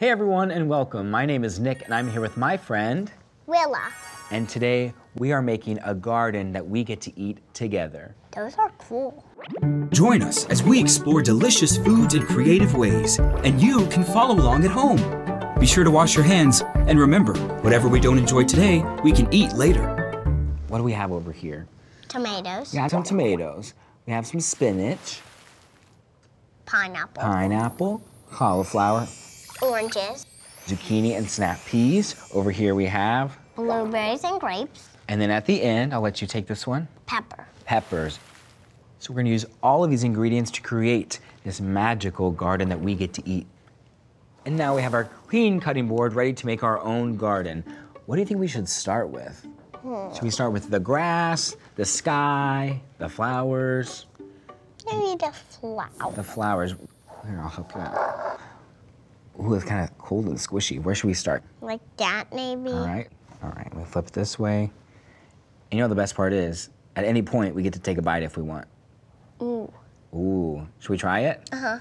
Hey everyone and welcome. My name is Nick and I'm here with my friend Willa. And today we are making a garden that we get to eat together. Those are cool. Join us as we explore delicious foods in creative ways, and you can follow along at home. Be sure to wash your hands, and remember, whatever we don't enjoy today, we can eat later. What do we have over here? Tomatoes. Yeah, some tomatoes. We have some spinach. Pineapple. Pineapple, cauliflower. Oranges. Zucchini and snap peas. Over here we have? Blueberries and grapes. And then at the end, I'll let you take this one. Pepper. Peppers. So we're gonna use all of these ingredients to create this magical garden that we get to eat. And now we have our clean cutting board ready to make our own garden. What do you think we should start with? Should we start with the grass, the sky, the flowers? Maybe the flowers. The flowers. Here, I'll help you out. Ooh, it's kind of cold and squishy. Where should we start? Like that, maybe. All right, we'll flip this way. And you know the best part is, at any point, we get to take a bite if we want. Ooh. Ooh, should we try it? Uh-huh.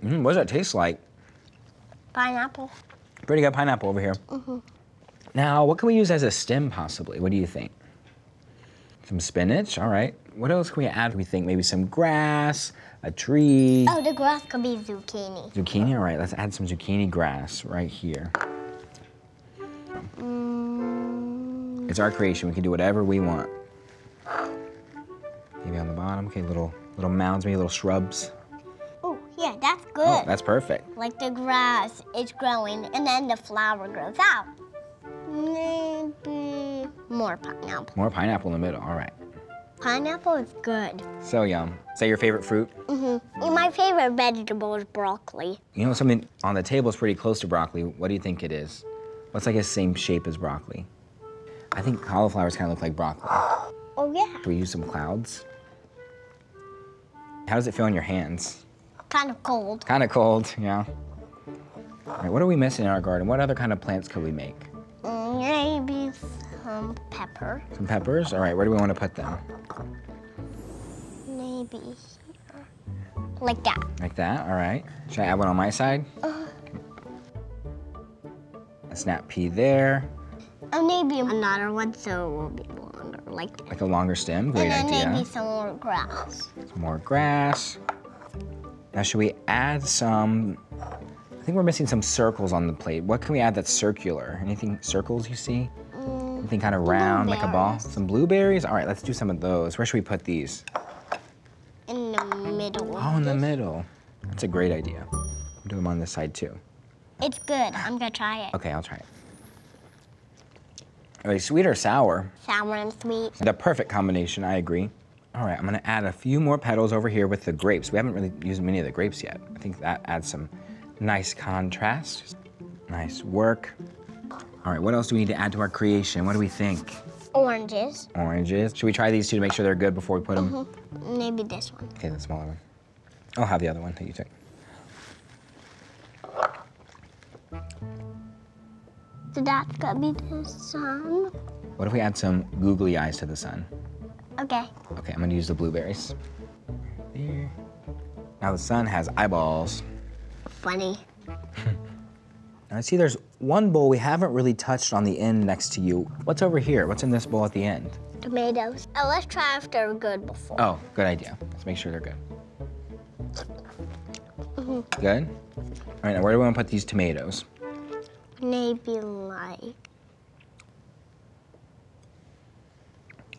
What does that taste like? Pineapple. Pretty good pineapple over here. Mm-hmm. Now, what can we use as a stem, possibly? What do you think? Some spinach, all right. What else can we add? We think maybe some grass, a tree. Oh, the grass could be zucchini. Zucchini, all right, let's add some zucchini grass right here. It's our creation, we can do whatever we want. Maybe on the bottom, okay, little mounds, maybe little shrubs. Oh, yeah, that's good. Oh, that's perfect. Like the grass is growing and then the flower grows out. Maybe more pineapple. More pineapple in the middle, all right. Pineapple is good. So yum. Is that your favorite fruit? Mm-hmm. And my favorite vegetable is broccoli. You know, something on the table is pretty close to broccoli. What do you think it is? What's like the same shape as broccoli? I think cauliflowers kind of look like broccoli. Oh, yeah. Should we use some clouds? How does it feel on your hands? Kind of cold. Kind of cold, yeah. All right, what are we missing in our garden? What other kind of plants could we make? Maybe some pepper. Some peppers? All right, where do we want to put them? Maybe here. Like that. Like that, all right. Should I add one on my side? A snap pea there. And maybe another one so it will be longer, like that. Like a longer stem, great idea. And then maybe some more grass. Some more grass. Now should we add some, I think we're missing some circles on the plate. What can we add that's circular? Anything circles you see? Anything kind of round, like a ball? Some blueberries? All right, let's do some of those. Where should we put these? In the middle. Oh, in the middle. That's a great idea. We'll do them on this side too. It's good, I'm gonna try it. Okay, I'll try it. Are they sweet or sour? Sour and sweet. The perfect combination, I agree. All right, I'm gonna add a few more petals over here with the grapes. We haven't really used many of the grapes yet. I think that adds some nice contrast. Nice work. All right, what else do we need to add to our creation? What do we think? Oranges. Oranges. Should we try these two to make sure they're good before we put them? Mm-hmm. Maybe this one. Okay, the smaller one. I'll have the other one that you took. So that's gonna be the sun. What if we add some googly eyes to the sun? Okay. Okay, I'm gonna use the blueberries. There. Now the sun has eyeballs. Funny. I see there's one bowl we haven't really touched on the end next to you. What's over here? What's in this bowl at the end? Tomatoes. Oh, let's try if they're good before. Oh, good idea. Let's make sure they're good. Mm-hmm. Good? All right, now where do we wanna put these tomatoes? Maybe like...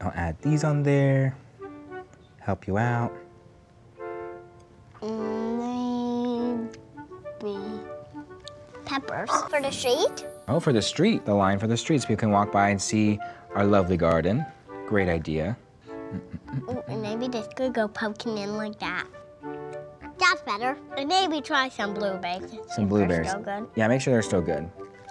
I'll add these on there, help you out. Maybe peppers for the street. Oh, for the street, the line for the street, so people can walk by and see our lovely garden. Great idea. Ooh, and maybe this could go poking in like that. That's better. And maybe try some blueberries. Some blueberries. They're still good. Yeah, make sure they're still good.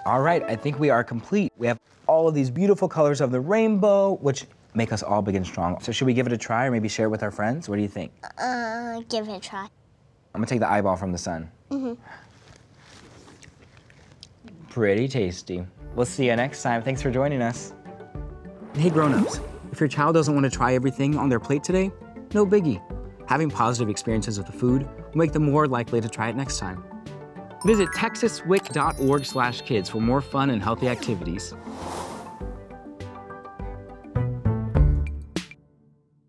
All right, I think we are complete. We have all of these beautiful colors of the rainbow, which make us all big and strong. So should we give it a try or maybe share it with our friends? What do you think? Give it a try. I'm gonna take the eyeball from the sun. Mm-hmm. Pretty tasty. We'll see you next time. Thanks for joining us. Hey, grown-ups, if your child doesn't want to try everything on their plate today, no biggie. Having positive experiences with the food will make them more likely to try it next time. Visit TexasWIC.org/kids for more fun and healthy activities.